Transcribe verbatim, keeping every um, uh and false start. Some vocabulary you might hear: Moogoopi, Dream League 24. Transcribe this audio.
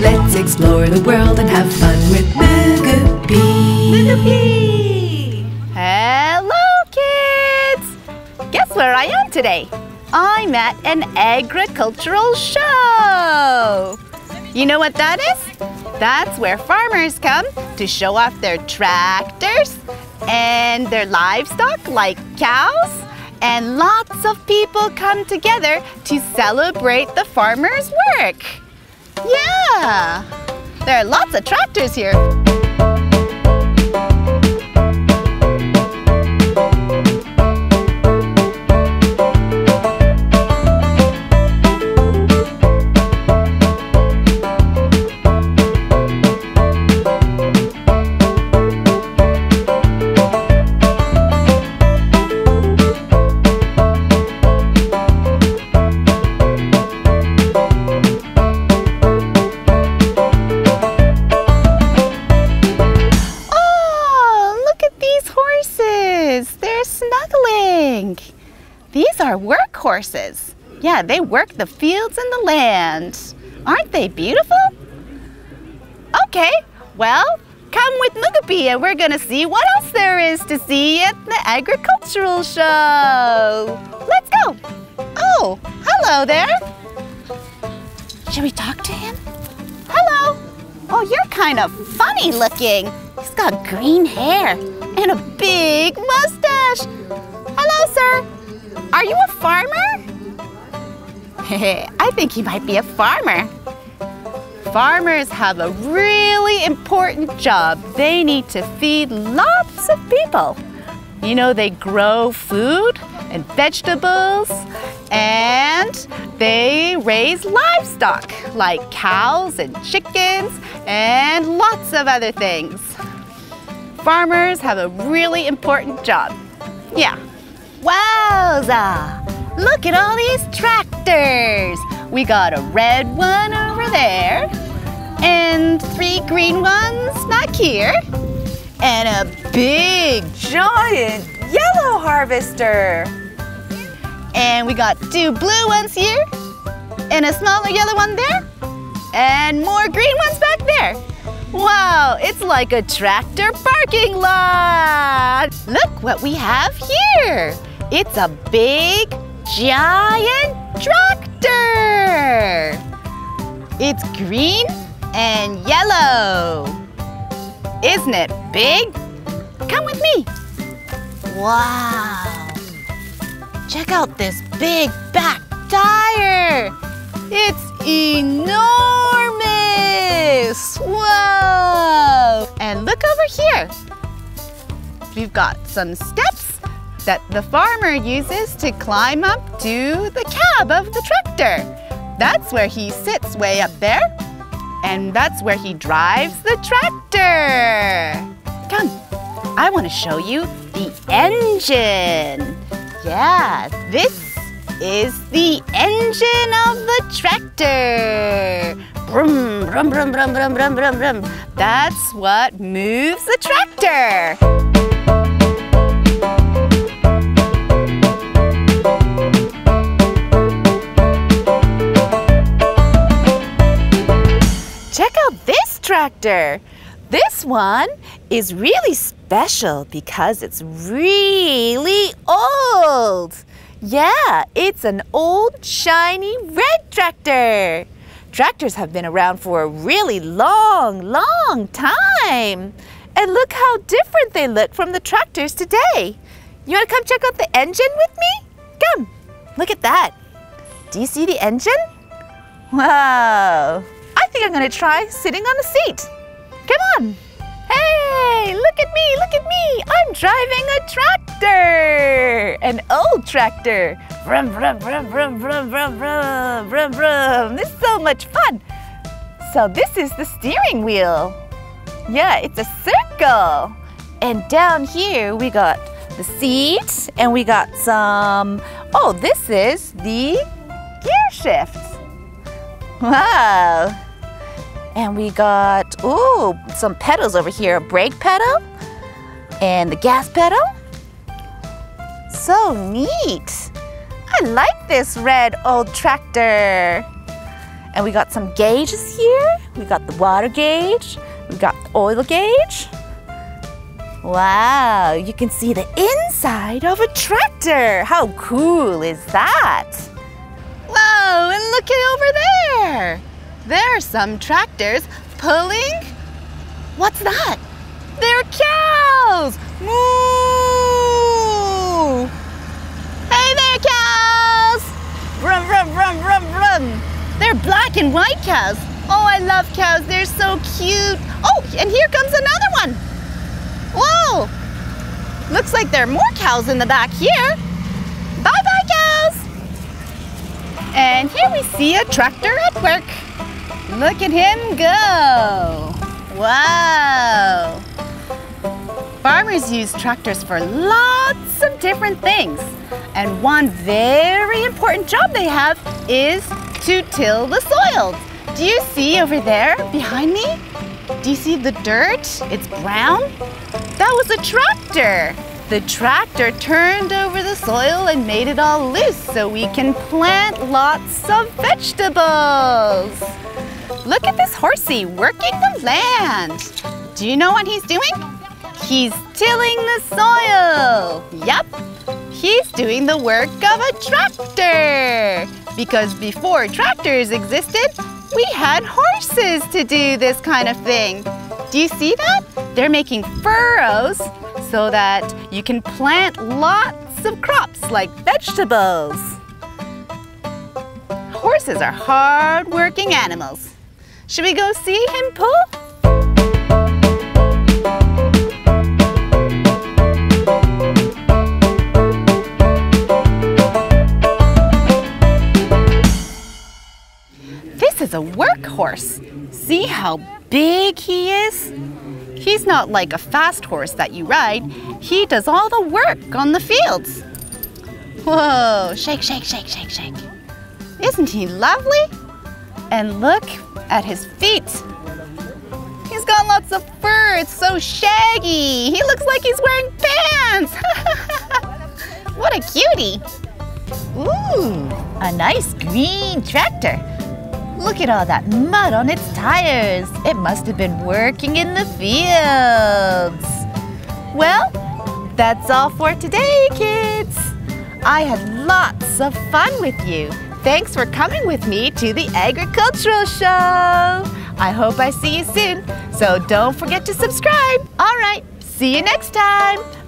Let's explore the world and have fun with Moogoopi. Moogoopi! Hello, kids! Guess where I am today? I'm at an agricultural show! You know what that is? That's where farmers come to show off their tractors and their livestock like cows. And lots of people come together to celebrate the farmer's work. Yeah! There are lots of tractors here. These are workhorses. Yeah, they work the fields and the land. Aren't they beautiful? Okay, well, come with Moogoopi and we're gonna see what else there is to see at the agricultural show. Let's go. Oh, hello there. Should we talk to him? Hello. Oh, you're kind of funny looking. He's got green hair and a big mustache. Hello, sir. Are you a farmer? I think he might be a farmer. Farmers have a really important job. They need to feed lots of people. You know, they grow food and vegetables, and they raise livestock like cows and chickens and lots of other things. Farmers have a really important job. Yeah. Wowza! Look at all these tractors! We got a red one over there, and three green ones back here, and a big, giant yellow harvester! And we got two blue ones here, and a smaller yellow one there, and more green ones back there! Wow, it's like a tractor parking lot! Look what we have here! It's a big, giant tractor! It's green and yellow. Isn't it big? Come with me! Wow! Check out this big back tire! It's enormous! Whoa! And look over here! We've got some steps that the farmer uses to climb up to the cab of the tractor. That's where he sits way up there, and that's where he drives the tractor. Come, I want to show you the engine. Yeah, this is the engine of the tractor. Brum, brum, brum, brum, brum, brum, brum, brum. That's what moves the tractor. Check out this tractor! This one is really special because it's really old! Yeah, it's an old, shiny red tractor! Tractors have been around for a really long, long time! And look how different they look from the tractors today! You want to come check out the engine with me? Come! Look at that! Do you see the engine? Wow! I think I'm going to try sitting on a seat. Come on. Hey, look at me, look at me. I'm driving a tractor. An old tractor. Vroom, vroom, vroom, vroom, vroom, vroom, vroom, vroom, vroom. This is so much fun. So this is the steering wheel. Yeah, it's a circle. And down here we got the seat and we got some... Oh, this is the gear shift. Wow! And we got, ooh, some pedals over here. A brake pedal and the gas pedal. So neat! I like this red old tractor. And we got some gauges here. We got the water gauge, we got the oil gauge. Wow, you can see the inside of a tractor. How cool is that? Whoa, and look at over there. There are some tractors pulling. What's that? They're cows! Moo! Hey there, cows! Rum, rum, rum, rum, rum. They're black and white cows. Oh, I love cows. They're so cute. Oh, and here comes another one. Whoa! Looks like there are more cows in the back here. Bye-bye, cows! And here we see a tractor at work. Look at him go. Wow! Farmers use tractors for lots of different things. And one very important job they have is to till the soil. Do you see over there behind me? Do you see the dirt? It's brown. That was a tractor. The tractor turned over the soil and made it all loose so we can plant lots of vegetables. Look at this horsey working the land. Do you know what he's doing? He's tilling the soil. Yep, he's doing the work of a tractor. Because before tractors existed, we had horses to do this kind of thing. Do you see that? They're making furrows so that you can plant lots of crops like vegetables. Horses are hard-working animals. Should we go see him pull? Is a workhorse. See how big he is? He's not like a fast horse that you ride. He does all the work on the fields. Whoa, shake, shake, shake, shake, shake. Isn't he lovely? And look at his feet. He's got lots of fur. It's so shaggy. He looks like he's wearing pants. What a cutie. Ooh, a nice green tractor. Look at all that mud on its tires. It must have been working in the fields. Well, that's all for today, kids. I had lots of fun with you. Thanks for coming with me to the agricultural show. I hope I see you soon, so don't forget to subscribe. All right, see you next time.